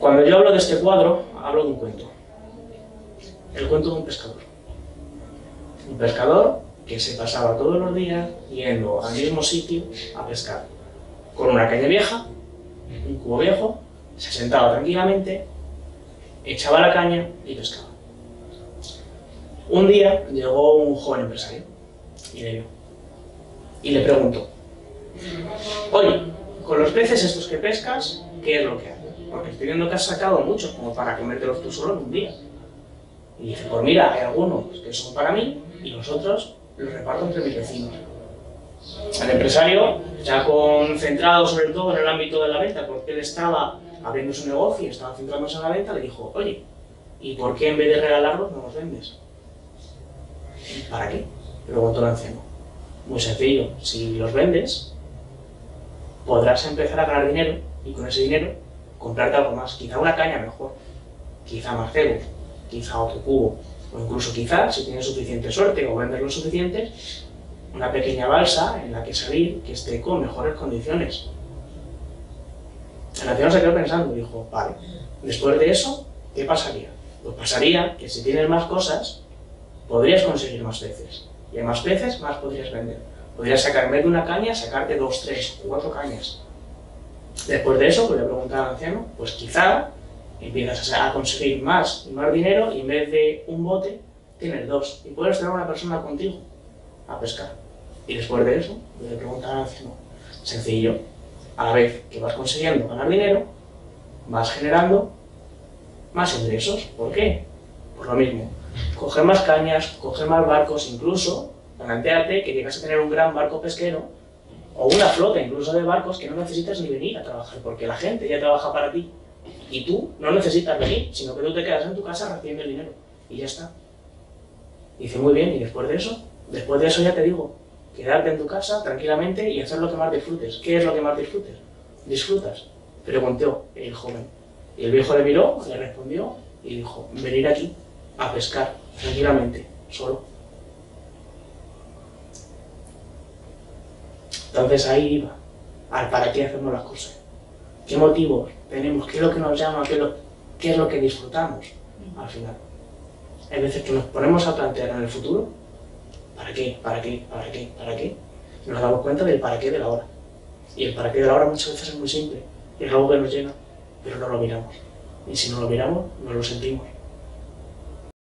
Cuando yo hablo de este cuadro, hablo de un cuento. El cuento de un pescador. Un pescador que se pasaba todos los días yendo al mismo sitio a pescar. Con una caña vieja, un cubo viejo, se sentaba tranquilamente, echaba la caña y pescaba. Un día llegó un joven empresario y le preguntó: oye, con los peces estos que pescas, ¿qué es lo que haces? Porque estoy viendo que has sacado muchos como para comértelos tú solo en un día. Y dije: pues mira, hay algunos que son para mí y los otros los reparto entre mis vecinos. El empresario, ya concentrado sobre todo en el ámbito de la venta, porque él estaba abriendo su negocio y estaba centrándose en la venta, le dijo: oye, ¿y por qué en vez de regalarlos no los vendes? ¿Para qué?, preguntó el anciano. Muy sencillo, si los vendes, podrás empezar a ganar dinero y con ese dinero comprarte algo más, quizá una caña mejor, quizá más cebo, quizá otro cubo, o incluso quizá, si tienes suficiente suerte o vendes lo suficiente, una pequeña balsa en la que salir que esté con mejores condiciones. El anciano se quedó pensando y dijo: vale, después de eso, ¿qué pasaría? Pues pasaría que si tienes más cosas, podrías conseguir más peces. Y a más peces, más podrías vender. Podrías sacarme de una caña, sacarte 2, 3, 4 cañas. Después de eso, pues le preguntaba al anciano, pues quizá empiezas a conseguir más y más dinero y en vez de un bote, tienes 2. Y puedes tener una persona contigo a pescar. Y después de eso, le preguntaba al anciano, sencillo, a la vez que vas consiguiendo ganar dinero, vas generando más ingresos. ¿Por qué? Por lo mismo. Coger más cañas, coger más barcos, incluso plantearte que llegas a tener un gran barco pesquero o una flota incluso de barcos que no necesitas ni venir a trabajar, porque la gente ya trabaja para ti y tú no necesitas venir, sino que tú te quedas en tu casa recibiendo el dinero y ya está. Dice: muy bien, y después de eso ya te digo, quedarte en tu casa tranquilamente y hacer lo que más disfrutes. ¿Qué es lo que más disfrutes? ¿Disfrutas?, preguntó el joven. Y el viejo le miró, le respondió y dijo: venir aquí a pescar, tranquilamente, solo. Entonces ahí iba, al para qué hacemos las cosas, qué motivos tenemos, qué es lo que nos llama, qué es lo que disfrutamos al final. Hay veces que nos ponemos a plantear en el futuro, ¿para qué? ¿Para qué? ¿Para qué? ¿Para qué? Y nos damos cuenta del para qué de la hora. Y el para qué de la hora muchas veces es muy simple, y es algo que nos llena, pero no lo miramos. Y si no lo miramos, no lo sentimos.